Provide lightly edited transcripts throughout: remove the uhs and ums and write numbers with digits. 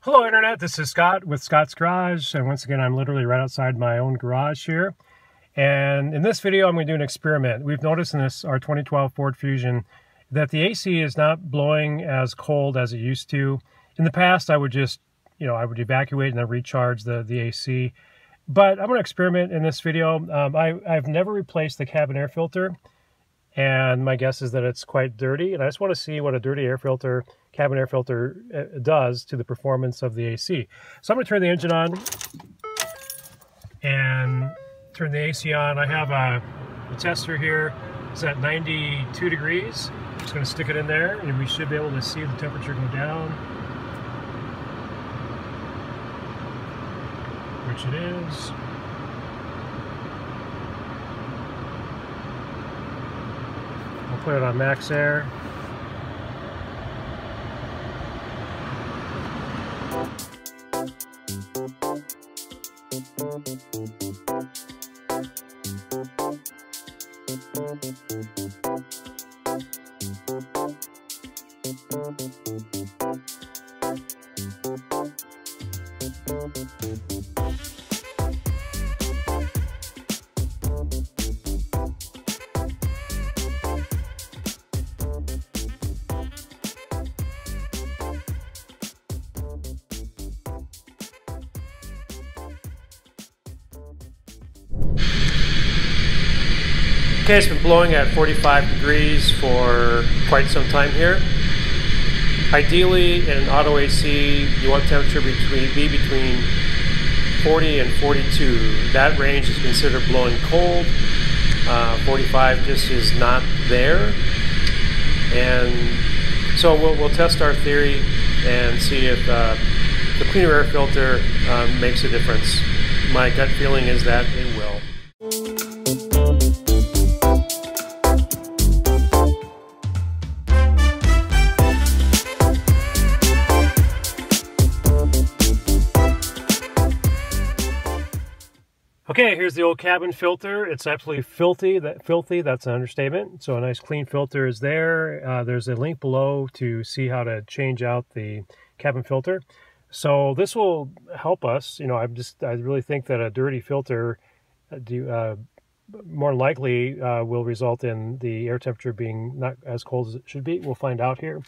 Hello Internet, this is Scott with Scott's Garage, and once again I'm literally right outside my own garage here. And in this video I'm going to do an experiment. We've noticed in this, our 2012 Ford Fusion, that the AC is not blowing as cold as it used to. In the past I would just, I would evacuate and then recharge the AC. But I'm going to experiment in this video. I've never replaced the cabin air filter, and my guess is that it's quite dirty, and I just want to see what a dirty air filter, cabin air filter, does to the performance of the AC. So I'm going to turn the engine on and turn the AC on. I have a tester here. It's at 92 degrees. I'm just going to stick it in there, and we should be able to see the temperature go down, which it is. I'll put it on max air. Okay, it's been blowing at 45 degrees for quite some time here. Ideally, in an auto AC, you want temperature between 40 and 42. That range is considered blowing cold. 45 just is not there. And so we'll test our theory and see if the cleaner air filter makes a difference. My gut feeling is that it will. Okay, here's the old cabin filter. It's absolutely filthy. That's an understatement. So a nice clean filter is there. There's a link below to see how to change out the cabin filter. So this will help us. I really think that a dirty filter more likely will result in the air temperature being not as cold as it should be. We'll find out here.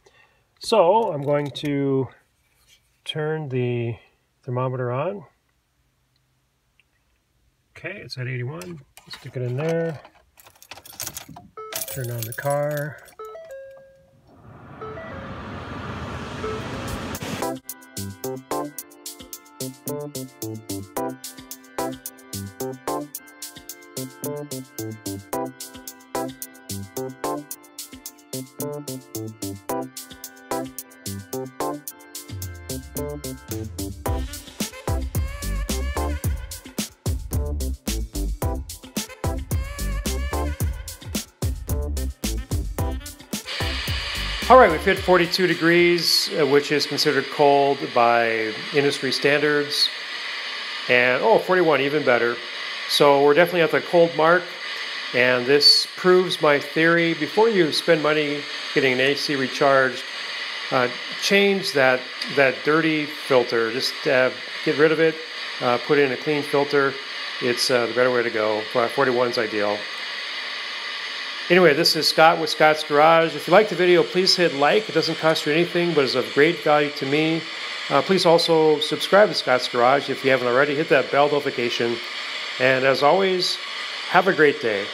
So I'm going to turn the thermometer on. Okay, it's at 81. Stick it in there. Turn on the car. All right, we've hit 42 degrees, which is considered cold by industry standards. And, 41, even better. So we're definitely at the cold mark, and this proves my theory. Before you spend money getting an AC recharged, change that dirty filter. Just get rid of it, put in a clean filter. It's the better way to go. 41's ideal. Anyway, this is Scott with Scott's Garage. If you liked the video, please hit like. It doesn't cost you anything, but it's of great value to me. Please also subscribe to Scott's Garage if you haven't already. Hit that bell notification. And as always, have a great day.